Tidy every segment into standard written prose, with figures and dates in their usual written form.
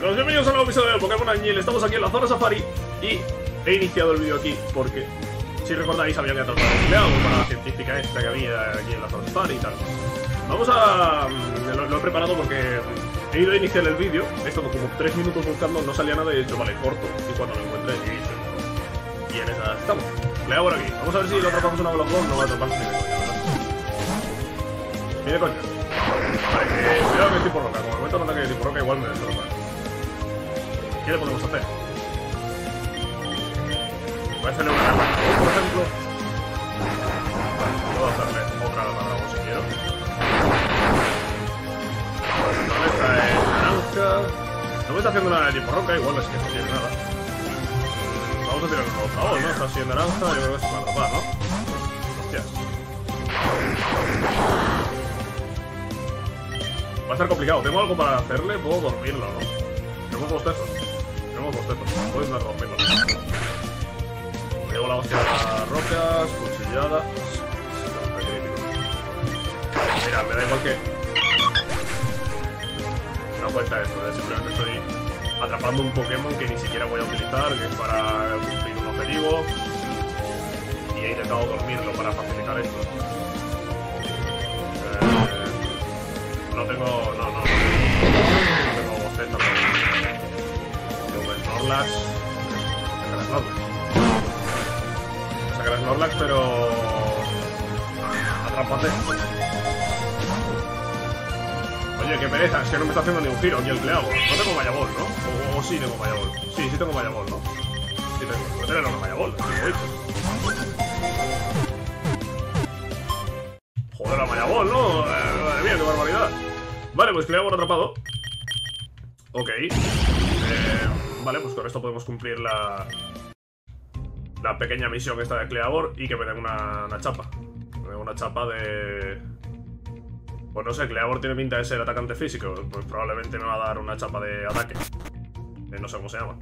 chicos, bienvenidos a un nuevo episodio de Pokémon Añil. Estamos aquí en la zona Safari y he iniciado el vídeo aquí porque, si recordáis, había que atrapar el Leabo para la científica esta que había aquí en la zona Safari y tal. Vamos a... Lo he preparado porque he ido a iniciar el vídeo, he estado como 3 minutos buscando, no salía nada y he dicho, vale, corto. Y cuando lo encuentre, he dicho, y en esa estamos. Kleavor aquí. Vamos a ver si lo atrapamos una vez los dos, no va a atraparse ni de coña, ¿verdad? Ni de coña. Vale, cuidado que es tipo roca. Como me meto un ataque de tipo roca, igual me destroza. ¿Qué le podemos hacer? Voy a hacerle una arma, por ejemplo. Vale, puedo hacerle otra arma bravo si quiero. Vale, esta es naranja. No me está haciendo nada de tipo roca, igual es que no tiene nada. Vamos a tirar el roca, ¿no? Está así en naranja, yo creo que se va a atrapar, ¿no? Hostias. Va a estar complicado. ¿Tengo algo para hacerle? Puedo dormirlo, ¿no? Tenemos bostezos. Puedes no dormirlo. Llevo la hostia de las rocas, cuchillada. Mira, me da igual que... No cuenta esto, simplemente estoy atrapando un Pokémon que ni siquiera voy a utilizar, que es para cumplir un objetivo. Y he intentado dormirlo para facilitar esto. No tengo... no tengo bostezos. Tengo Snorlax. Sacar a Snorlax, pero... Atrápate. Oye, qué pereza, es que no me está haciendo ni un giro aquí el Kleavor. No tengo Mayaball, ¿no? O sí tengo Mayaball. Sí tengo Mayaball, ¿no? Sí tengo. Voy a tener una Mayaball, tengo hecho. Joder, la Mayaball, ¿no? Madre mía, qué barbaridad. Vale, pues Kleavor atrapado. Ok. Vale, pues con esto podemos cumplir la... La pequeña misión esta de Kleavor y que me den una chapa. Me den una chapa de... Pues no sé, Kleavor tiene pinta de ser atacante físico. Pues probablemente me va a dar una chapa de ataque. No sé cómo se llama.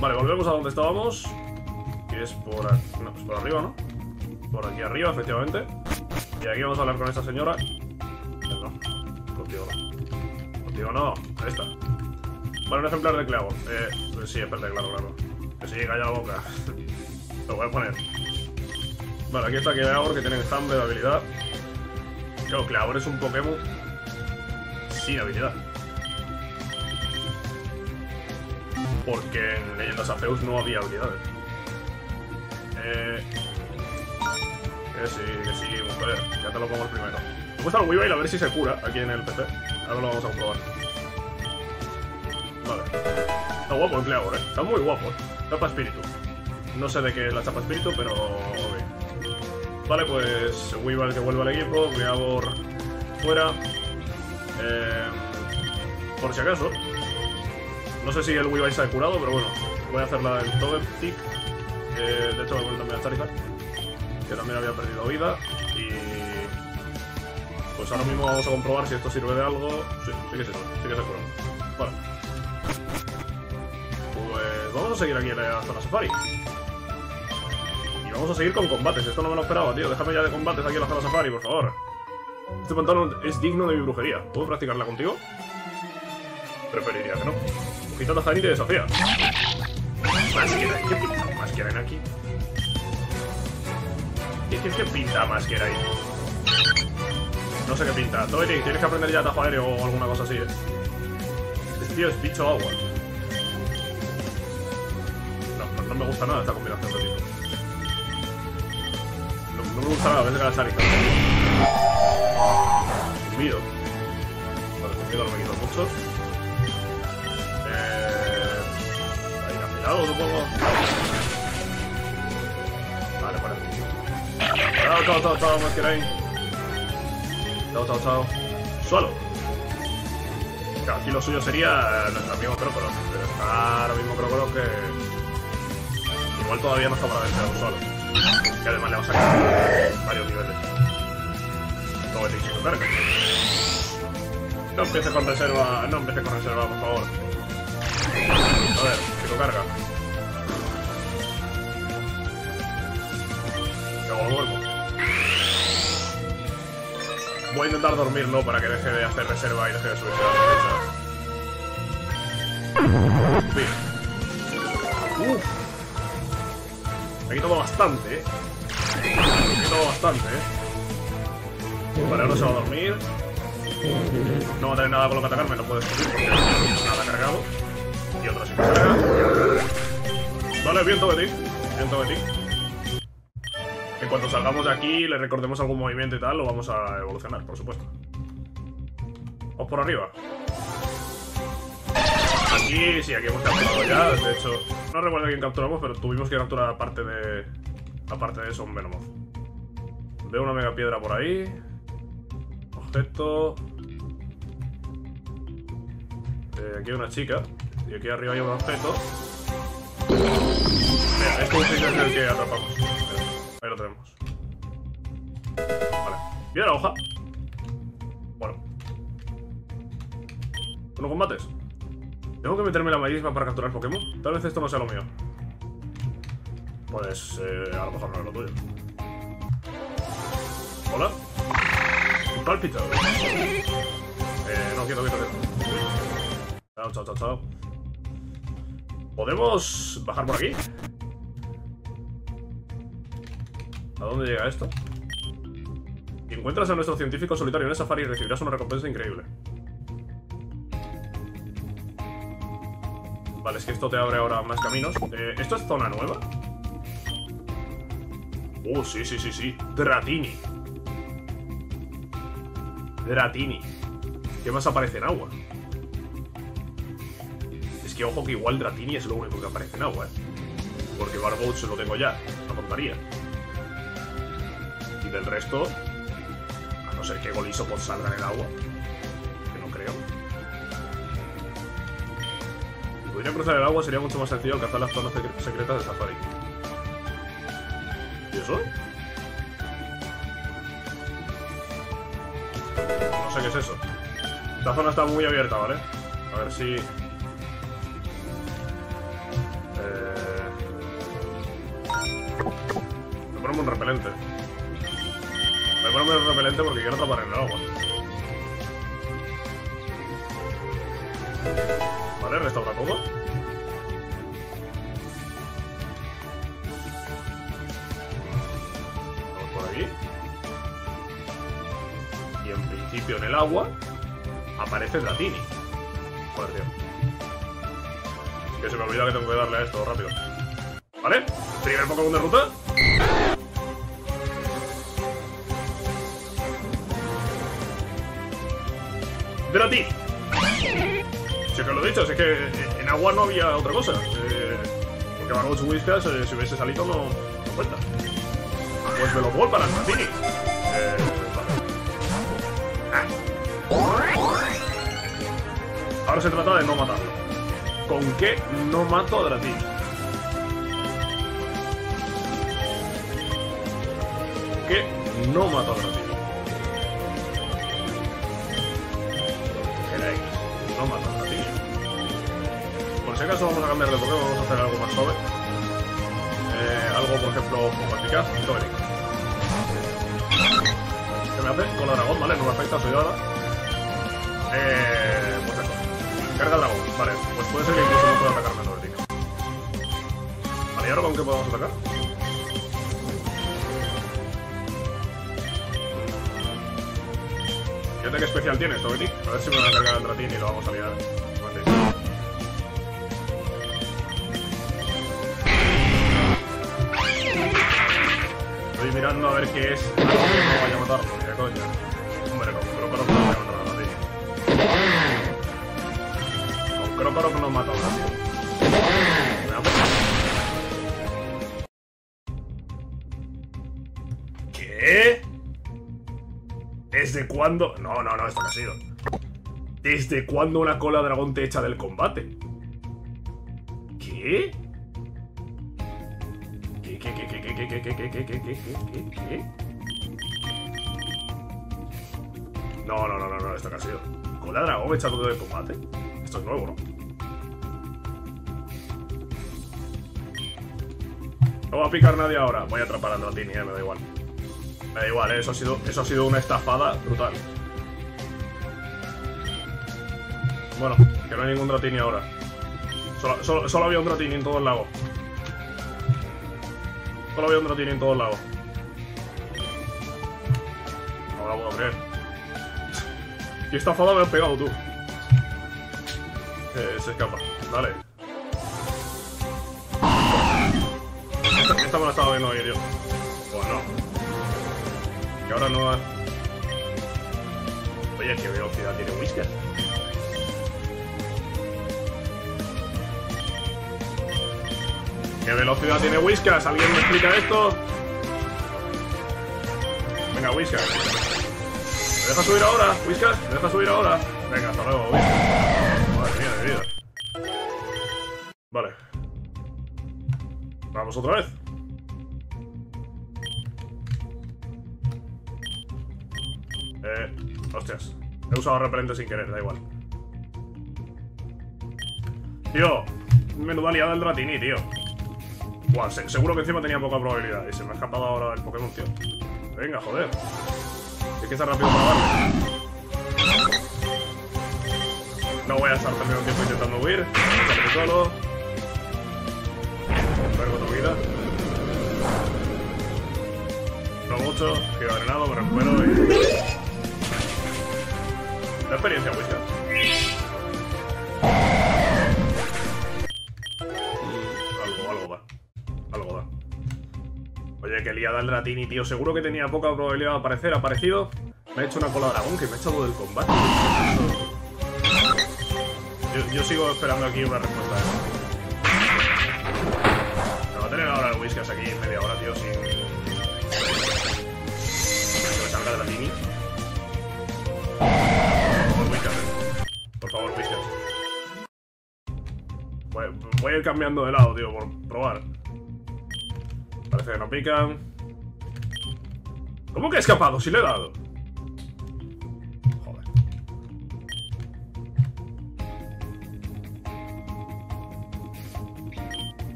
Vale, volvemos a donde estábamos. Que es por aquí. No, pues por arriba, ¿no? Por aquí arriba, efectivamente. Y aquí vamos a hablar con esta señora. No, contigo no. Contigo no, ahí está. Vale, un ejemplar de Kleavor. Pues sí, espérate, claro. Que se llega ya la boca. Lo voy a poner. Vale, aquí está Kleavor, que tiene enjambre de habilidad. Claro, Kleavor es un Pokémon sin habilidad. Porque en Leyendas Afeus no había habilidades. Que sí, mujer. Ya te lo pongo el primero. Me gusta el Weavile a ver si se cura aquí en el PC. Ahora lo vamos a probar. Vale. Está guapo el Kleavor, Está muy guapo. Chapa espíritu. No sé de qué es la chapa espíritu, pero... Okay. Vale, pues Weavile que vuelve al equipo, Kleavor fuera. Por si acaso. No sé si el Weavile se ha curado, pero bueno. Voy a hacerla en Tobelick. De hecho, me voy también a Starekat, que también había perdido vida. Y... Pues ahora mismo vamos a comprobar si esto sirve de algo. Sí que se ha curado. Vale. Vamos a seguir aquí en la zona Safari. Y vamos a seguir con combates. Esto no me lo esperaba, tío. Déjame ya de combates aquí en la zona Safari, por favor. Este pantalón es digno de mi brujería. ¿Puedo practicarla contigo? Preferiría que no. Ojita Tajani te desafía. ¿Qué pinta más que hay aquí? ¿Qué pinta más que hay? No sé qué pinta. Tobelick, tienes que aprender ya atajo aéreo o alguna cosa así, Este tío es bicho agua. No me gusta nada esta combinación de tipo. No me gusta nada, a veces que la Charizard. Mido. Vale, este miedo no me quito mucho. Ahí me ha pegado, supongo. Vale, parece. Chao, más que ahí. Chao. Suelo. Claro, aquí lo suyo sería nuestro amigo Crokorok. Pero está ahora mismo Crokorok que... Igual todavía no está para vencer a un solo. Que además le va a sacar varios niveles. Todo el éxito, carga. No empieces con reserva, por favor. A ver, chico, carga. Luego duermo. Voy a intentar dormirlo para que deje de hacer reserva y deje de subirse a la derecha. Bien. Uf. Me ha quitado bastante, ¿eh? Me ha quitado bastante, ¿eh? Vale, ahora se va a dormir. No va a tener nada con lo que atacarme, no puedes subir porque no tienes nada cargado. Y otra se carga. Vale, bien, Tobelick. Bien, Tobelick. En cuanto salgamos de aquí, le recordemos algún movimiento y tal, lo vamos a evolucionar, por supuesto. Vamos por arriba. Aquí, sí, aquí hemos capturado ya. De hecho, no recuerdo a quién capturamos, pero tuvimos que capturar aparte de eso, un Venomoth. Veo una mega piedra por ahí. Objeto. Aquí hay una chica. Y aquí arriba hay un objeto. Mira, este es el que atrapamos. Ahí lo tenemos. Vale. Mira la hoja. Bueno. ¿No combates? ¿Tengo que meterme la marisma para capturar Pokémon? Tal vez esto no sea lo mío. Pues, a lo mejor no es lo tuyo. ¿Hola? Un palpito. No, quieto. Chao. ¿Podemos bajar por aquí? ¿A dónde llega esto? Si encuentras a nuestro científico solitario en el safari, recibirás una recompensa increíble. Vale, es que esto te abre ahora más caminos. ¿Esto es zona nueva? Oh, sí. Dratini. ¿Qué más aparece en agua? Es que ojo que igual Dratini es lo único que aparece en agua, ¿eh? Porque Barboach se lo tengo ya, no contaría. Y del resto, a no ser que Golisopod salga en el agua, que no creo. Si pudiera cruzar el agua sería mucho más sencillo alcanzar las zonas secretas de safari. ¿Y eso? No sé qué es eso. Esta zona está muy abierta, ¿vale? A ver si... Me ponemos un repelente. Me ponemos un repelente porque quiero tapar en el agua. Vale, restaura todo. Vamos por aquí. Y en principio en el agua aparece Dratini. Joder, tío. Es que se me olvida que tengo que darle a esto rápido. Vale, primer Pokémon de ruta. Dratini. Si es que lo he dicho, si es que en agua no había otra cosa. Porque Barboach y Whiskers, si hubiese salido, no cuenta. Pues me lo voy para el Dratini. Vale. Ahora se trata de no matarlo. ¿Con qué no mato a Dratini? ¿Con qué no mato a Dratini? No mato a Dratini. Por si acaso vamos a cambiar de Pokémon, vamos a hacer algo más suave. Algo, por ejemplo, poco eficaz. Tobelick. ¿Qué me hace? Con la dragón, ¿vale? No me afecta, soy ahora. Pues eso. Carga el dragón, vale. Pues puede ser que incluso no pueda atacarme, Tobelick. Vale, ¿y ahora con qué podemos atacar? ¿Qué ataque especial tienes, Tobelick? A ver si me va a cargar el Dratini y lo vamos a liar. Vale. Estoy mirando a ver qué es. No vaya a matarlo, qué coño. Hombre, con Crokorok no voy a matar a Dratini. Con Crokorok no mato a Dratini. ¿Qué? ¿Desde cuándo? No, esto no ha sido. ¿Desde cuándo una cola dragón te echa del combate? ¿Qué? ¿Qué? No, esto no ha sido. ¿Cola dragón me echa todo del combate? Esto es nuevo, ¿no? No va a picar nadie ahora. Voy a atrapar a Dratini, me da igual. Me da igual, eso ha sido una estafada brutal. Bueno, que no hay ningún Dratini ahora. Solo había un Dratini en todos lados. Solo había un Dratini en todos lados. No lo puedo creer. Y esta fada me has pegado tú. Se escapa. Dale. Esta me la estaba viendo ahí, tío. Bueno. Que ahora no... Oye, qué velocidad tiene Whiskers. ¿Qué velocidad tiene Whiskers? ¿Alguien me explica esto? Venga, Whiskers. ¿Me deja subir ahora? ¿Whiskers? ¿Me deja subir ahora? Venga, hasta luego, Whiskers. Madre mía de vida. Vale. Vamos otra vez. Hostias. He usado repelente sin querer, da igual. Tío, menuda liada el Dratini, tío. Buah, seguro que encima tenía poca probabilidad. Y se me ha escapado ahora el Pokémon, tío. Venga, joder. Es que está rápido para darle. No voy a estar perdiendo tiempo intentando huir. Estaré solo. Perco tu vida. No mucho. Quedo drenado, me recupero y... La experiencia, Whiskers. Algo da. Oye, que liada el Dratini, tío. Seguro que tenía poca probabilidad de aparecer. Ha aparecido. Me ha hecho una cola dragón que me ha echado del combate. Yo sigo esperando aquí una respuesta. Me va a tener ahora el Whiskers aquí media hora, tío, sin... Que me salga Dratini. Por favor, Whiskers. Voy a ir cambiando de lado, tío, por probar. Parece que no pican. ¿Cómo que he escapado? Si le he dado. Joder.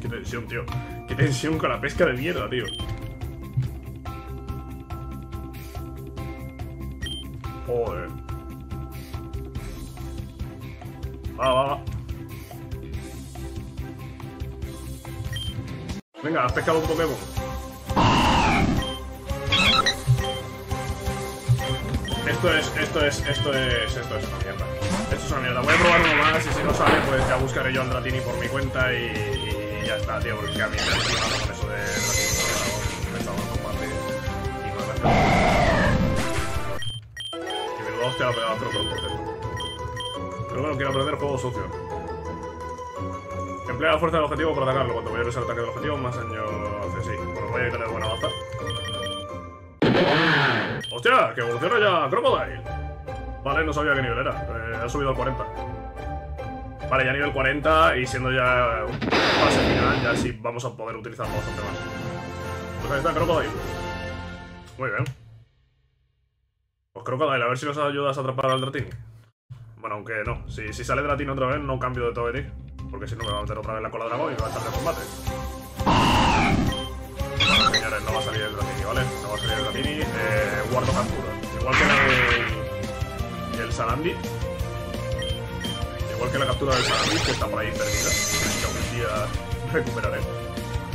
Qué tensión, tío. Qué tensión con la pesca de mierda, tío. Joder. Va. Venga, has pescado un Pokémon. Esto es una mierda. Esto es una mierda. Voy a probar uno más y si no sale, pues ya buscaré yo al Dratini por mi cuenta y ya está, tío, porque a mí me ha estimado con eso de Dratini. Me estaba en combate y no me ha... Que me lo hostia la pegada, pero por Pokémon. Pero bueno, quiero aprender juego sucio. Emplea la fuerza del objetivo para atacarlo. Cuanto mayor es el ataque del objetivo, más daño hace, sí. Bueno, voy a tener buena baza. ¡Hostia! ¡Que evoluciona ya Krookodile! Vale, no sabía qué nivel era. Ha subido al 40. Vale, ya nivel 40 y siendo ya un pase final, ya sí vamos a poder utilizarlo bastante más. Pues ahí está Krookodile. Muy bien. Pues Krookodile, a ver si nos ayudas a atrapar al Dratini. Bueno, aunque no. Si sale Dratini otra vez, no cambio de Tobelick. Porque si no, me va a meter otra vez la cola de dragón y me va a estar de combate. Señores, no va a salir el Dratini, ¿vale? No va a salir el Dratini. Wartortle captura. Igual que el Salandit. Igual que la captura del Salandit, que está por ahí perdida. Que algún día recuperaré.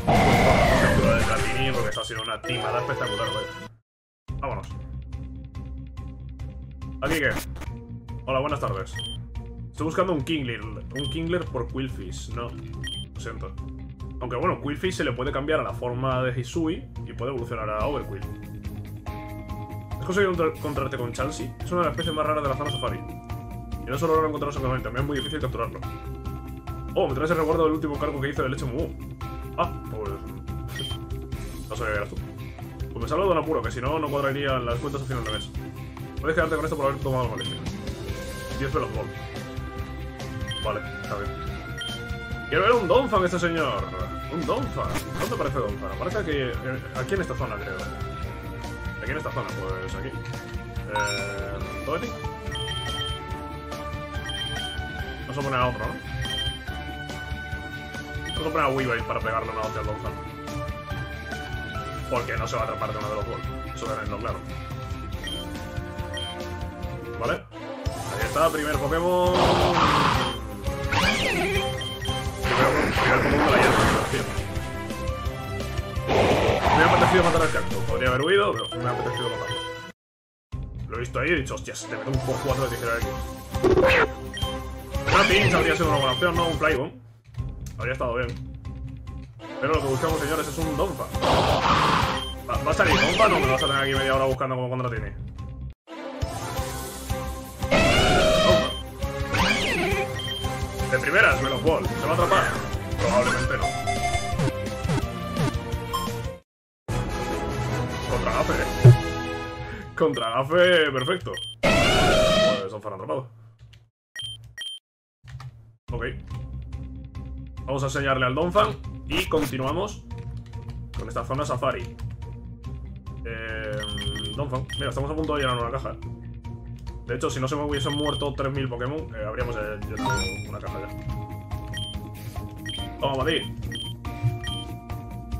La captura del Dratini, porque está siendo una timada espectacular, ¿vale? Vámonos. ¿Aquí qué? Hola, buenas tardes. Estoy buscando un Kingler. Un Kingler por Qwilfish, no. Lo siento. Aunque bueno, Qwilfish se le puede cambiar a la forma de Hisui y puede evolucionar a Overqwil. ¿Has conseguido encontrarte con Chansey? Es una de las especies más raras de la zona safari. Y no solo logra encontrarse con él, también es muy difícil capturarlo. Oh, me traes el recuerdo del último cargo que hice de leche Mumu. Ah, pues... No sabía que eras tú. Pues me salgo de un apuro, que si no, no cuadrarían las cuentas al final de mes. Puedes quedarte con esto por haber tomado el malestar. 10 pelos gol. Vale, está bien. Quiero ver un Donphan, este señor. Un Donphan. ¿Dónde aparece Donphan? Aparece aquí en esta zona, creo. Aquí en esta zona, pues aquí. ¿Todo aquí? Vamos a poner a otro, ¿no? Vamos a poner a Weavile para pegarle una hostia al Donphan. Porque no se va a atrapar de uno de los gol. Eso tenerlo claro. Vale. Ahí está, primer Pokémon. primero voy al común de la hierba. Me ha apetecido matar al cactus. Podría haber huido, pero me ha apetecido matarlo. Lo he visto ahí y he dicho, hostias, te meto un poco 4 de tijera aquí. Una pincha habría sido una buena opción, no un Playboy. Habría estado bien. Pero lo que buscamos, señores, es un Donphan. ¿Va a salir Donphan o me lo vas a tener aquí media hora buscando como cuando lo tiene? De primeras, menos ball. ¿Se va a atrapar? Probablemente no. Contra gafe. Contra gafe, perfecto. Pues Donphan atrapado. Ok. Vamos a enseñarle al Donphan y continuamos con esta zona safari. Donphan, mira, estamos a punto de llenar una caja. De hecho, si no se me hubiesen muerto 3000 Pokémon, habríamos llenado una caja ya. Vamos a batir.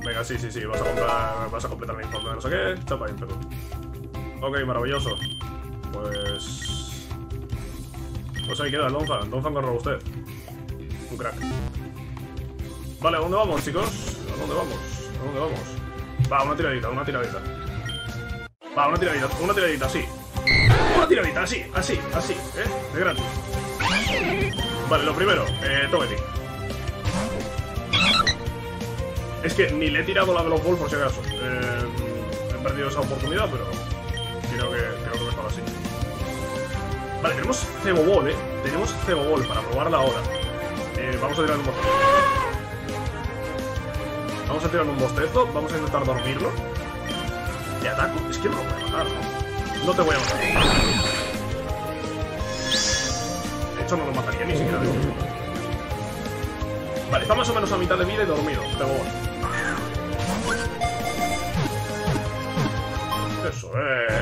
Venga, sí, vas a comprar, vas a completar el informe de no sé qué. Chapa ahí, Perú. Ok, maravilloso. Pues ahí queda el Donphan. Donphan con robustez. Un crack. Vale, ¿a dónde vamos, chicos? ¿A dónde vamos? ¿A dónde vamos? Va, una tiradita, sí. Una tiradita, así, ¿eh? De gratis. Vale, lo primero, Tobelick. Es que ni le he tirado la Veloz Ball por si acaso. He perdido esa oportunidad, pero creo que mejor así. Vale, tenemos Cebobol, ¿eh? Tenemos Cebobol para probarla ahora. Vamos a tirar un bostezo. Vamos a tirar un bostezo, vamos a intentar dormirlo. ¿Te ataco? Es que no lo voy a matar, ¿no? No te voy a matar. De hecho, no lo mataría ni siquiera. Vale, está más o menos a mitad de vida y dormido. Pero bueno.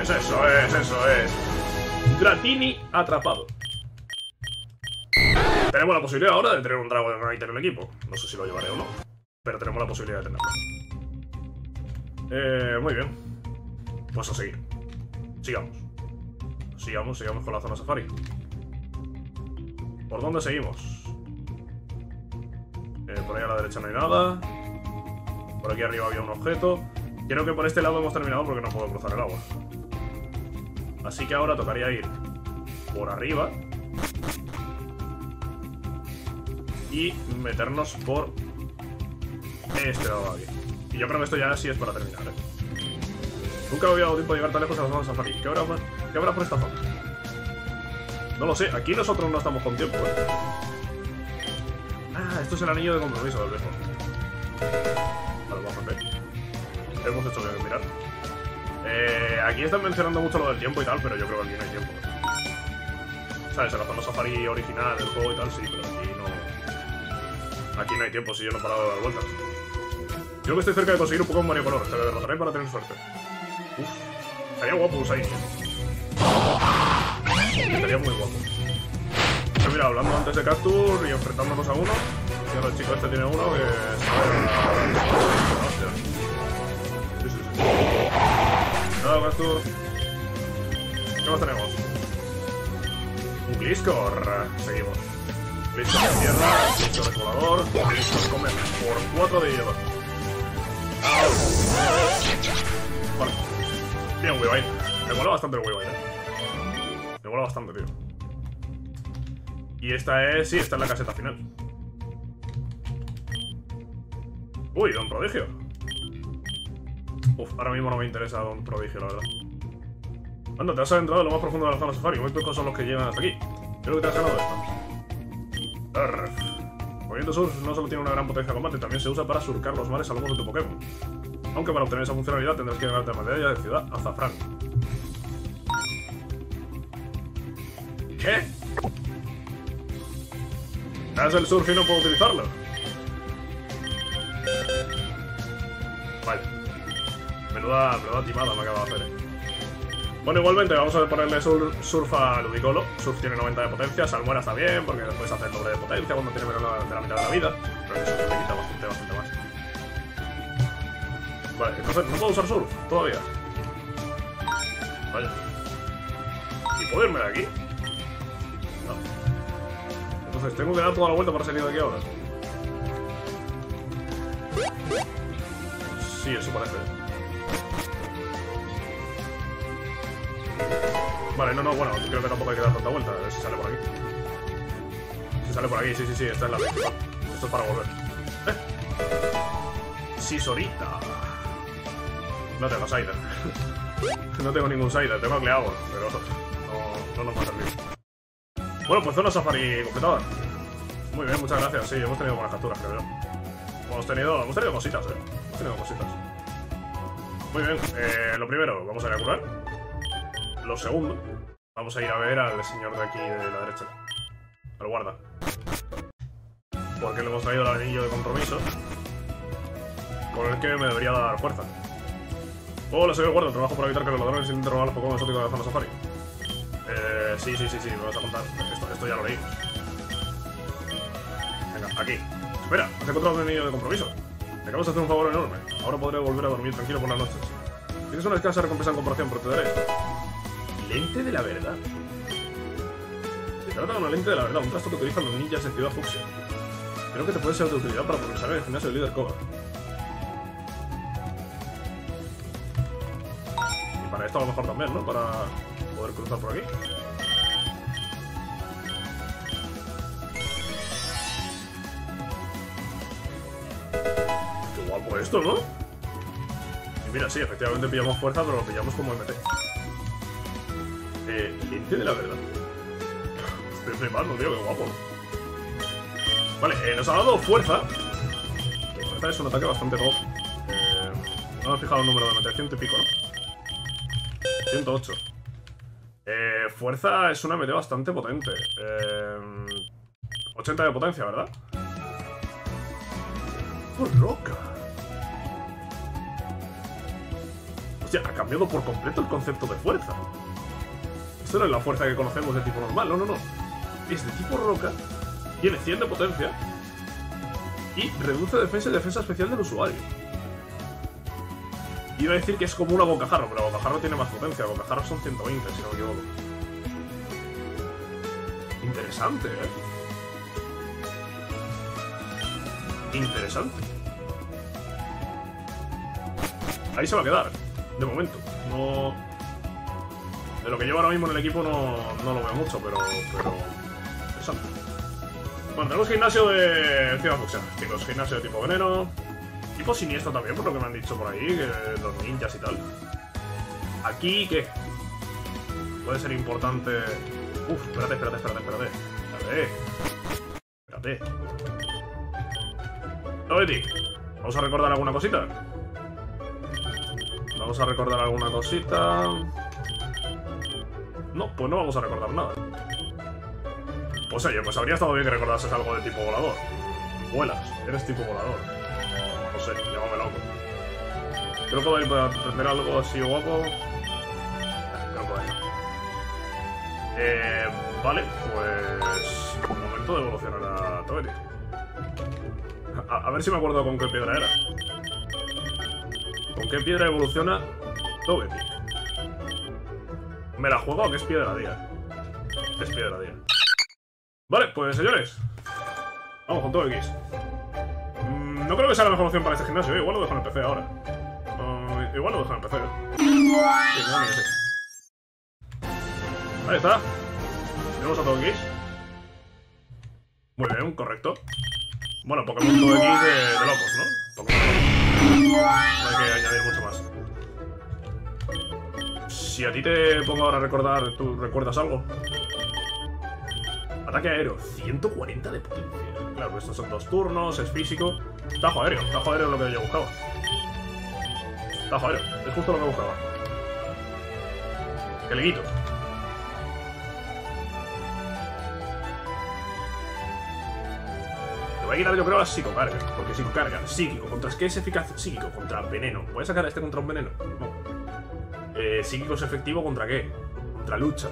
Eso es. Dratini atrapado. Tenemos la posibilidad ahora de tener un Dragonite en el equipo. No sé si lo llevaré o no, pero tenemos la posibilidad de tenerlo. Muy bien. Pues a seguir. Sigamos con la zona safari. ¿Por dónde seguimos? Por ahí a la derecha no hay nada. Por aquí arriba había un objeto. Creo que por este lado hemos terminado porque no puedo cruzar el agua. Así que ahora tocaría ir por arriba y meternos por este lado de aquí. Y yo creo que esto ya sí es para terminar, ¿eh? Nunca había dado tiempo de llegar tan lejos a la zona safari. ¿Qué habrá por esta zona? No lo sé, aquí nosotros no estamos con tiempo, ¿eh? Ah, esto es el anillo de compromiso del viejo. Vale, vamos a ver. Hemos hecho bien, mirad. Aquí están mencionando mucho lo del tiempo y tal, pero yo creo que aquí no hay tiempo. ¿Sabes? En la zona safari original del juego y tal, sí, pero aquí no. Aquí no hay tiempo, si yo no he parado de dar vueltas. Yo creo que estoy cerca de conseguir un Pokémon Mario Color, te lo derrotaré para tener suerte. Uf, estaría guapo usar eso. Estaría muy guapo. Pero mira, hablando antes de Cactus y enfrentándonos a uno. Y ahora el chico este tiene uno que... Sí. Cuidado, Cactus. ¿Qué más tenemos? Un Gliscor. Seguimos. Gliscor de tierra, Gliscor de volador, Gliscor come por 4 de hierba. Vale. Bien, Weavile. Me mola bastante el Weavile, ¿eh? Me mola bastante, tío. Y esta es... Sí, esta es la caseta final. Uy, Don Prodigio. Uf, ahora mismo no me interesa Don Prodigio, la verdad. Anda, te has adentrado en lo más profundo de la zona safari. Muy pocos son los que llegan hasta aquí. Creo que te has ganado esto. Arrf. Movimiento Surf no solo tiene una gran potencia de combate, también se usa para surcar los mares a lo largo de tu Pokémon. Aunque para obtener esa funcionalidad tendrás que ganarte la medalla de Ciudad Azafrán. ¿Qué? ¿Me das el Surf y no puedo utilizarlo? Vale. Menuda timada me acaba de hacer, ¿eh? Bueno, igualmente vamos a ponerle surf a Ludicolo. Surf tiene 90 de potencia, Salmuera está bien, porque después hace el doble de potencia cuando tiene menos de la mitad de la vida. Pero eso le quita bastante más. Vale, entonces no puedo usar surf todavía. Vale. ¿Y puedo irme de aquí? No. Entonces tengo que dar toda la vuelta para salir de aquí ahora. Sí, eso parece. Vale, no, bueno, creo que tampoco hay que dar tanta vuelta. A ver si sale por aquí. Si sale por aquí, sí, esta es la vez. Esto es para volver. Sisorita. No tengo Sider. No tengo ningún Sider, tengo Kleavor, pero no nos va a servir. Bueno, pues zona Safari completada. Muy bien, muchas gracias. Sí, hemos tenido buenas capturas, creo. Hemos tenido cositas, Hemos tenido cositas. Muy bien, lo primero, vamos a ir a curar. Lo segundo, vamos a ir a ver al señor de aquí de la derecha. Al guarda. Porque le hemos traído el anillo de compromiso. Con el que me debería dar fuerza. Hola, soy el guarda. Trabajo para evitar que los ladrones intenten robar los Pokémon exóticos de la zona Safari. Sí, me vas a contar. Esto ya lo leí. Venga, aquí. Espera, has encontrado un anillo de compromiso. Me acabas de hacer un favor enorme. Ahora podré volver a dormir tranquilo por las noches. Tienes una escasa recompensa en comparación, pero te daré. Lente de la verdad. Se trata de una lente de la verdad, un trasto que utilizan los ninjas en Ciudad Fuchsia. Creo que te puede ser de utilidad para progresar en el gimnasio del líder Koga. Y para esto a lo mejor también, ¿no? Para poder cruzar por aquí. Qué guapo esto, ¿no? Y mira, sí, efectivamente pillamos fuerza, pero lo pillamos como MT. Lente de la verdad. Estoy flipando, tío, qué guapo. Vale, nos ha dado fuerza. Fuerza es un ataque bastante top. No me he fijado el número de MT, ciento y pico, ¿no? 108. Fuerza es una MT bastante potente. 80 de potencia, ¿verdad? Por roca. Hostia, ha cambiado por completo el concepto de fuerza. Esto no es la fuerza que conocemos de tipo normal, no. Es de tipo roca, tiene 100 de potencia y reduce defensa y defensa especial del usuario. Iba a decir que es como una bocajarro, pero bocajarro tiene más potencia. Bocajarro son 120, si no me equivoco. Interesante, Interesante. Ahí se va a quedar, de momento. No... De lo que llevo ahora mismo en el equipo no lo veo mucho, pero interesante. Bueno, tenemos gimnasio de Ciudad Fuchsia, chicos, gimnasio de tipo veneno, tipo siniestro también, por lo que me han dicho por ahí, que los ninjas y tal. Aquí, ¿qué? Puede ser importante... Uf, espérate. Tobelick, vamos a recordar alguna cosita. No, pues no vamos a recordar nada. Pues oye, pues habría estado bien que recordases algo de tipo volador. Vuelas, eres tipo volador. No sé, llámame loco. Creo que voy a aprender algo así guapo. Creo que voy a... Vale, pues... Un momento de evolucionar a Tobelick. A ver si me acuerdo con qué piedra era. ¿Con qué piedra evoluciona Tobelick? ¿Me la juego o que es piedra día? Es piedra día. Vale, pues señores, vamos con Togepi. No creo que sea la mejor opción para este gimnasio. Igual lo dejo en el PC ahora. Ahí está. Tenemos a Togepi. Muy bien, correcto. Bueno, Pokémon Togepi de locos, ¿no? Pokémon. No hay que añadir mucho más. Si a ti te pongo ahora a recordar, ¿tú recuerdas algo? Ataque aéreo, 140 de potencia. Claro, estos son 2 turnos, es físico. Tajo aéreo es lo que yo buscaba. Tajo aéreo, es justo lo que buscaba. Teleguito. Te voy a quitar yo creo a psicocarga, porque psicocarga, psíquico, ¿contra qué es eficaz? Psíquico, contra veneno. ¿Voy a sacar a este contra un veneno? No. Psíquico es efectivo ¿contra qué? Contra luchas.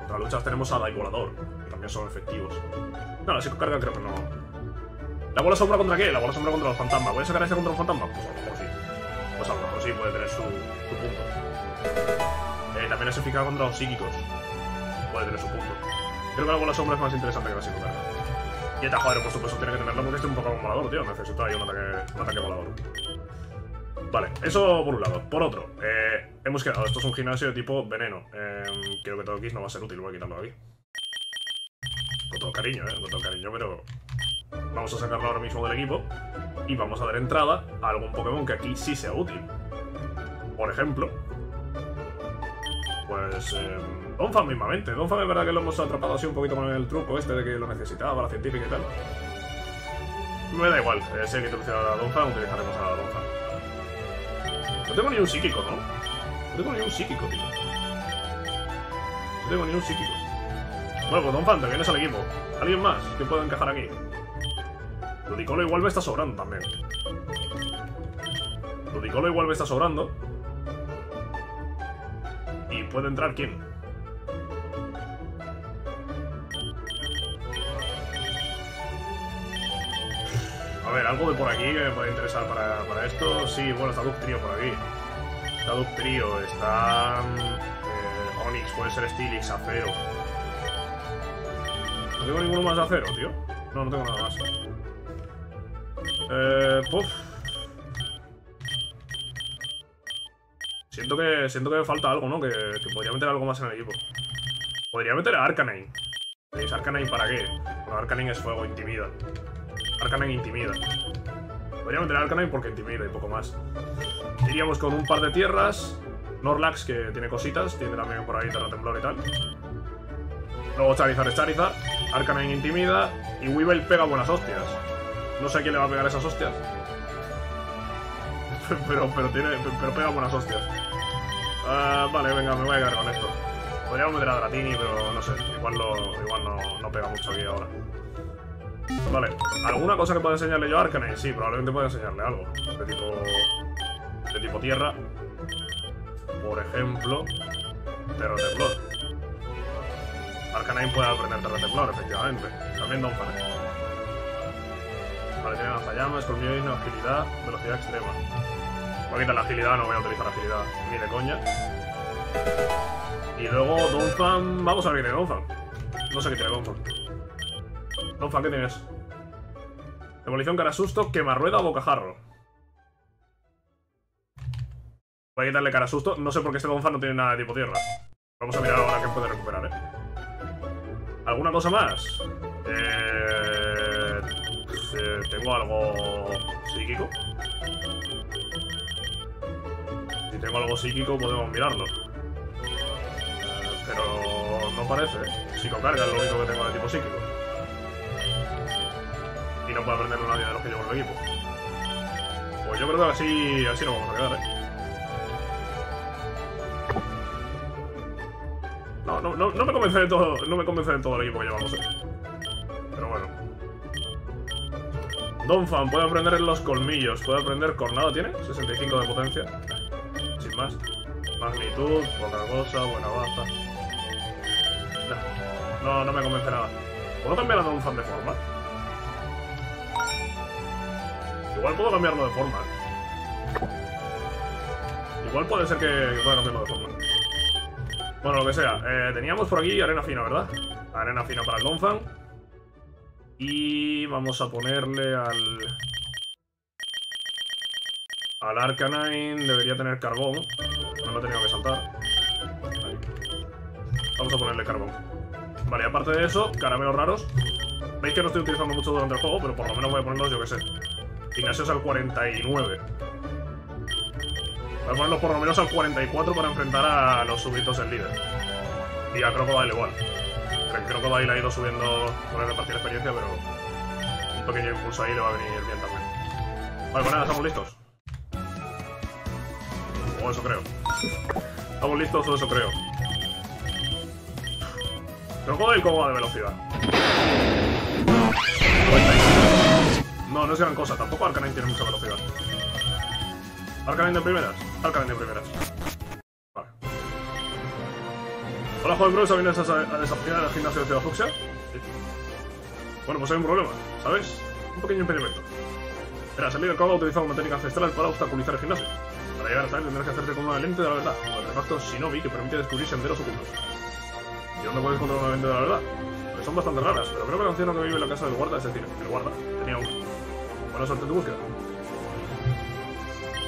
Contra luchas tenemos a Daivolador, que también son efectivos. No, la psicocarga creo que no. ¿La bola sombra contra qué? La bola sombra contra los fantasmas. ¿Voy a sacar a este contra los fantasmas? Pues a lo mejor sí. Puede tener su punto. También es eficaz contra los psíquicos. Puede tener su punto. Creo que la bola sombra es más interesante que la psicocarga. Y esta joder, por supuesto, tiene que tenerlo porque este es un Pokémon volador, tío. Necesita ahí un ataque volador. Vale, eso por un lado. Por otro, hemos quedado. Esto es un gimnasio de tipo veneno. Creo que Togekiss no va a ser útil, voy a quitarlo de aquí. Con todo cariño, con todo cariño, pero... Vamos a sacarlo ahora mismo del equipo. Y vamos a dar entrada a algún Pokémon que aquí sí sea útil. Por ejemplo... Pues... Donphan mismamente. Donphan es verdad que lo hemos atrapado así un poquito con el truco este de que lo necesitaba, la científica y tal. Me da igual. Si hay que utilizar a Donphan, utilizaremos a Donphan. No tengo ni un psíquico, ¿no? No tengo ni un psíquico, tío. No tengo ni un psíquico. Bueno, pues Donphan, te vienes al equipo. ¿Alguien más que pueda encajar aquí? Ludicolo igual me está sobrando también. Ludicolo igual me está sobrando. ¿Y puede entrar quién? A ver, algo de por aquí que me puede interesar para esto. Sí, bueno, está Dugtrio por aquí. Está Dugtrio, está... Onix, puede ser Steelix, Acero. No tengo ninguno más de Acero, tío. No, no tengo nada más. Puff. Siento que me falta algo, ¿no? Que podría meter algo más en el equipo. Podría meter a Arcanine. ¿Veis Arcanine para qué? Bueno, Arcanine es fuego, intimida. Arcanine intimida. Podría meter a Arcanine porque intimida y poco más. Iríamos con un par de tierras. Snorlax, que tiene cositas. Tiene también por ahí Terra Temblor y tal. Luego Charizard, Charizard. Arcanine intimida. Y Weavile pega buenas hostias. No sé a quién le va a pegar esas hostias. Pero pega buenas hostias. Vale, venga, me voy a quedar con esto. Podríamos meter a Dratini, pero no sé. Igual no pega mucho aquí ahora. Vale, ¿alguna cosa que pueda enseñarle yo a Arcanine? Sí, probablemente pueda enseñarle algo. De tipo tierra. Por ejemplo, Terra Temblor. Arcanine puede aprender Terra Temblor, efectivamente. También Donphan. Vale, tienen lanzallamas, colmillo digno, agilidad, velocidad extrema. Voy a quitar la agilidad, no voy a utilizar agilidad ni de coña. Y luego Donphan... Vamos a ver qué tiene Donphan. No sé qué tiene Donphan. Donphan, ¿qué tienes? Demolición, cara susto, quemarrueda o bocajarro. Voy a quitarle cara susto. No sé por qué este Donphan no tiene nada de tipo tierra. Vamos a mirar ahora qué puede recuperar, ¿Alguna cosa más? Tengo algo psíquico. Si tengo algo psíquico podemos mirarlo. Pero no parece. Psicocarga es lo único que tengo de tipo psíquico. Y no puedo aprender nadie de los que llevo en el equipo. Pues yo creo que así nos vamos a quedar, No me convence de todo. No me convence de todo el equipo que llevamos, Pero bueno. Donphan puede aprender en los colmillos, puede aprender cornado, tiene 65 de potencia, sin más. Magnitud, poca cosa, buena baza. No me convence nada. ¿Puedo cambiar a Donphan de forma? Igual puedo cambiarlo de forma. Igual puede ser que pueda cambiarlo de forma. Bueno, lo que sea. Teníamos por aquí arena fina, ¿verdad? Arena fina para el Donphan. Y vamos a ponerle al Arcanine. Debería tener carbón. No lo he tenido que saltar. Ahí. Vamos a ponerle carbón. Vale, aparte de eso, caramelos raros. Veis que no estoy utilizando mucho durante el juego, pero por lo menos voy a ponerlos, yo que sé. Gimnasios al 49. Voy a ponerlos por lo menos al 44 para enfrentar a los súbditos del líder. Y a Krookodile igual. Creo que Weavile ha ido subiendo por repartir experiencia, pero un pequeño impulso ahí le va a venir bien también. Vale, pues nada, estamos listos. O eso creo. Estamos listos, o eso creo. Creo que cómo va de velocidad. 95. No es gran cosa, tampoco Arcanine tiene mucha velocidad. Arcanine de primeras. Hola, joven bro, ¿sabes a desafinar al gimnasio de Ciudad Fuchsia? Sí. Bueno, pues hay un problema, ¿sabes? Un pequeño impedimento. Verás, el líder Koga ha utilizado una técnica ancestral para obstaculizar el gimnasio. Para llegar hasta él tendrás que hacerte con una lente de la verdad, un artefacto shinobi que permite descubrir senderos ocultos. ¿Y dónde puedes encontrar una lente de la verdad? Pues que son bastante raras, pero creo que funciona que vive en la casa del guarda, es decir, el guarda tenía uno. Buena suerte en tu búsqueda.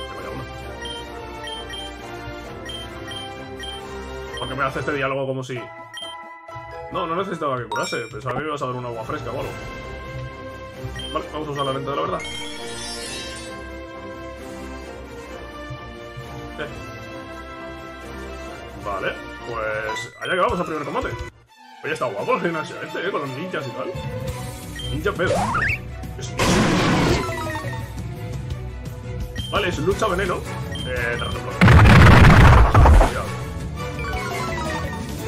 Se vaya uno. Aunque me hace este diálogo como si... No, no necesitaba que curase, pensaba que me ibas a dar un agua fresca o algo. Vale, vamos a usar la lente de la verdad. Vale, pues allá que vamos al primer combate. Oye, está guapo el gimnasio este, con los ninjas y tal. Ninja pedo. Vale, es lucha veneno.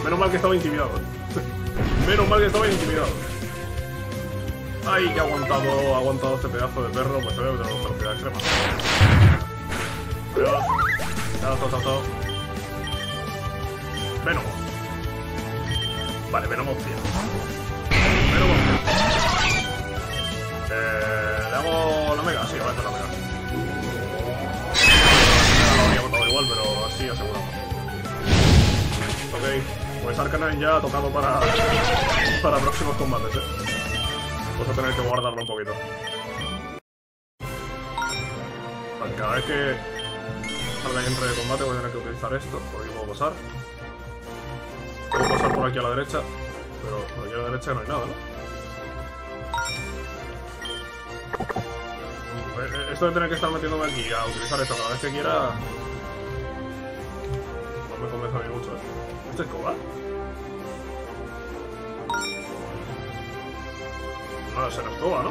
Menos mal que estaba intimidado. Menos mal que estaba intimidado. Ay, que ha aguantado este pedazo de perro. Pues se ve que tenemos velocidad extrema. Cuidado. Chao. Venomoth. Vale, Venomoth, tío. Le hago la mega, sí, a ver, la mega. No lo había botado igual, pero así aseguramos. Ok, pues Arcanine ya ha tocado para próximos combates, eh. Vamos a tener que guardarlo un poquito. Vale, cada vez que... Ahora que entre de combate voy a tener que utilizar esto, porque puedo pasar. Puedo pasar por aquí a la derecha, pero por aquí a la derecha no hay nada, ¿no? Esto de tener que estar metiéndome aquí a utilizar esto cada vez que quiera... No me convence a mí mucho, ¿eh? ¿Este es Koga? No, ese no es Koga, ¿no?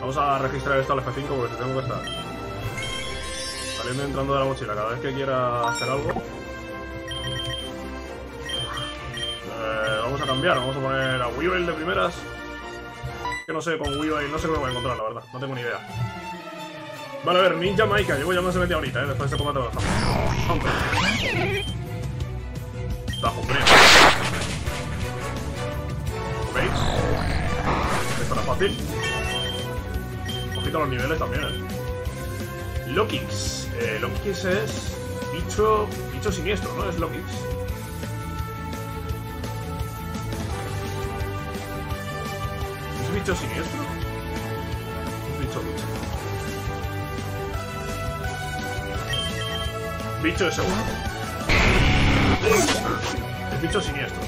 Vamos a registrar esto al F5 porque tengo que estar... Saliendo entrando de la mochila cada vez que quiera hacer algo. Vamos a cambiar, vamos a poner a Weavile de primeras. Que no sé, con Weavile no sé cómo me voy a encontrar, la verdad, no tengo ni idea. Vale, a ver, Ninja Maika, llevo ya más de media horita, después de este combate lo dejamos. Hombre. Bajo frío. ¿Veis? Esto era fácil. Ojito a los niveles también, Lokix. Lokix es bicho siniestro, ¿no? Es Lokix. ¿Es bicho siniestro? Bicho. Bicho es seguro. Es bicho siniestro.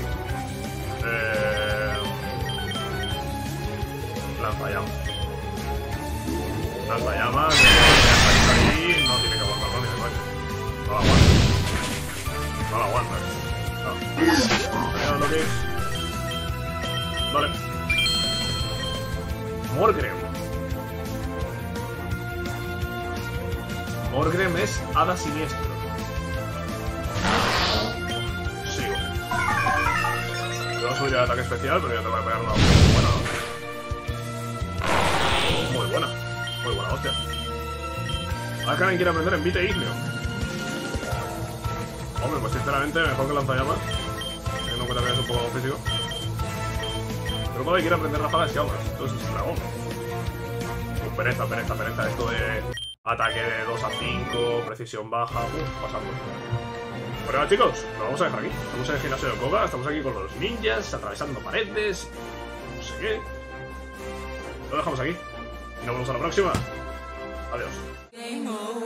Lanzallamas. No tiene que aguantarlo ni de coña. No lo aguanta. No lo aguanta. No. Lo que es. Vale. Morgrem es hada siniestro. Sigo. Yo voy a subir el ataque especial, pero ya te voy a pegar una buena. Muy buena. Muy buena, hostia. Arcanine quiere aprender Envite Igneo. Hombre, pues sinceramente mejor que lanzallamas. Teniendo en cuenta que es un poco físico. Pero cuando quiere aprender ráfagas y aguas, entonces es dragón. Pues pereza. Esto de ataque de 2 a 5, precisión baja, pasa mucho. Bueno, chicos, lo vamos a dejar aquí. Estamos en el gimnasio de Koga, estamos aquí con los ninjas, atravesando paredes, no sé qué. Lo dejamos aquí. Y nos vemos a la próxima. Adiós.